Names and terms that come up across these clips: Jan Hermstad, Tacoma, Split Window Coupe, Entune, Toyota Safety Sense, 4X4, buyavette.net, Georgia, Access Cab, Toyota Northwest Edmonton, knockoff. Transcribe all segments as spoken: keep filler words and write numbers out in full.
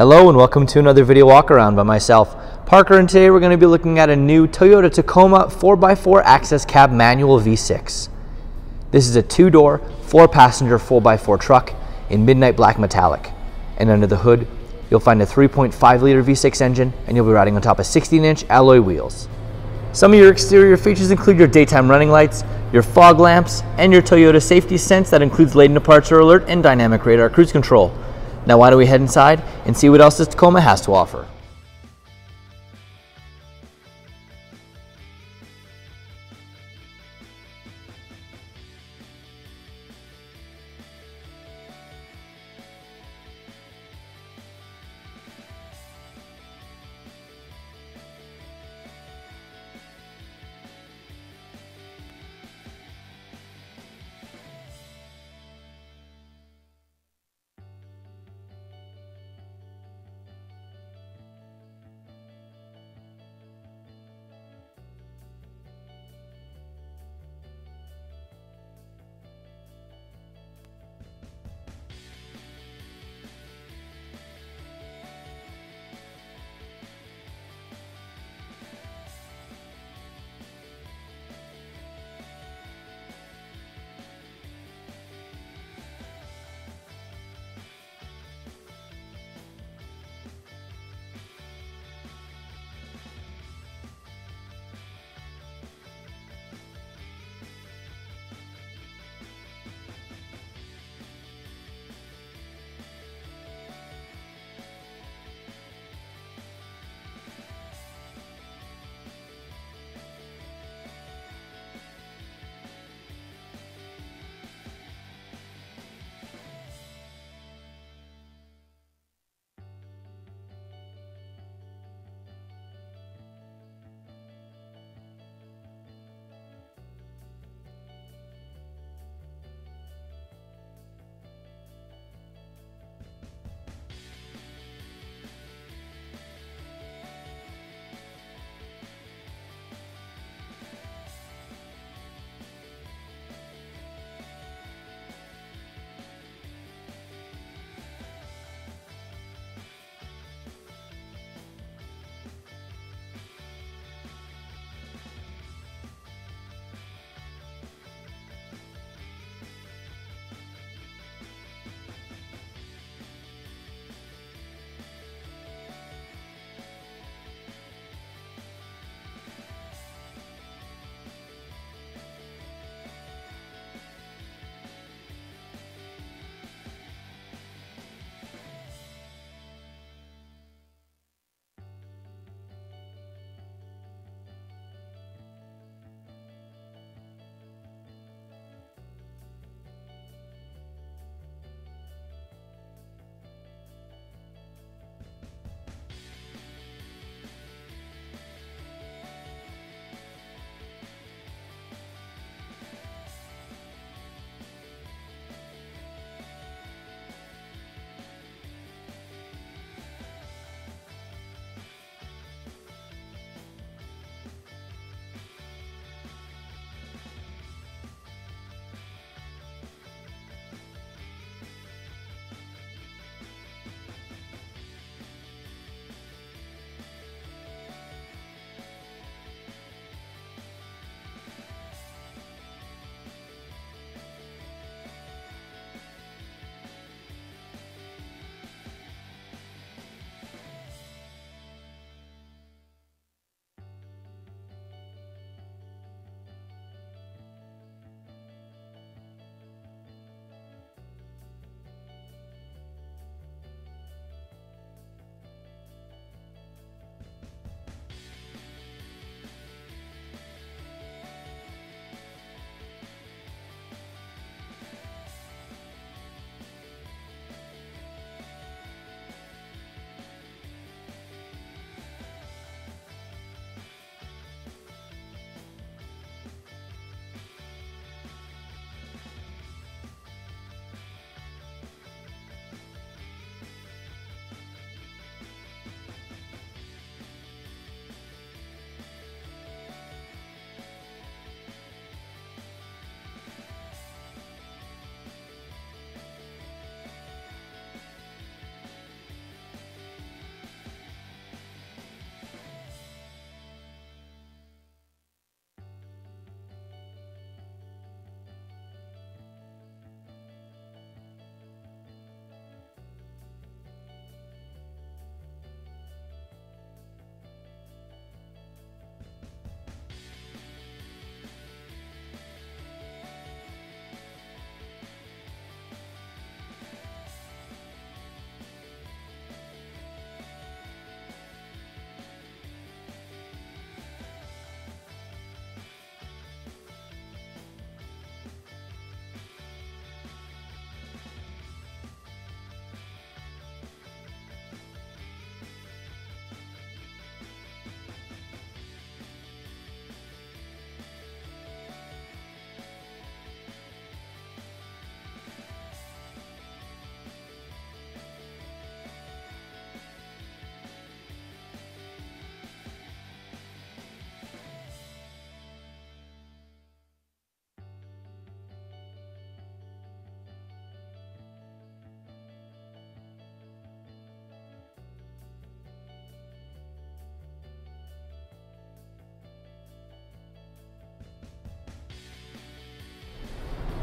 Hello and welcome to another video walk around by myself, Parker, and today we're going to be looking at a new Toyota Tacoma four by four Access Cab Manual V six. This is a two-door, four-passenger four by four truck in midnight black metallic, and under the hood you'll find a three point five liter V six engine, and you'll be riding on top of sixteen inch alloy wheels. Some of your exterior features include your daytime running lights, your fog lamps, and your Toyota Safety Sense that includes lane departure alert and dynamic radar cruise control. Now why don't we head inside and see what else this Tacoma has to offer.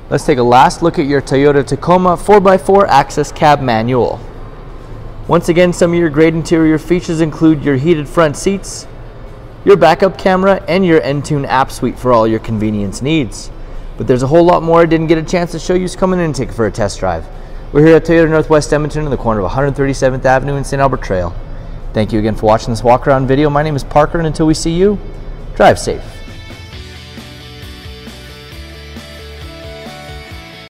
Let's take a last look at your Toyota Tacoma four by four Access Cab Manual. Once again, some of your great interior features include your heated front seats, your backup camera, and your Entune app suite for all your convenience needs. But there's a whole lot more I didn't get a chance to show you, so come in and take it for a test drive. We're here at Toyota Northwest Edmonton in the corner of one hundred thirty-seventh Avenue and Saint Albert Trail. Thank you again for watching this walk around video. My name is Parker, and until we see you, drive safe.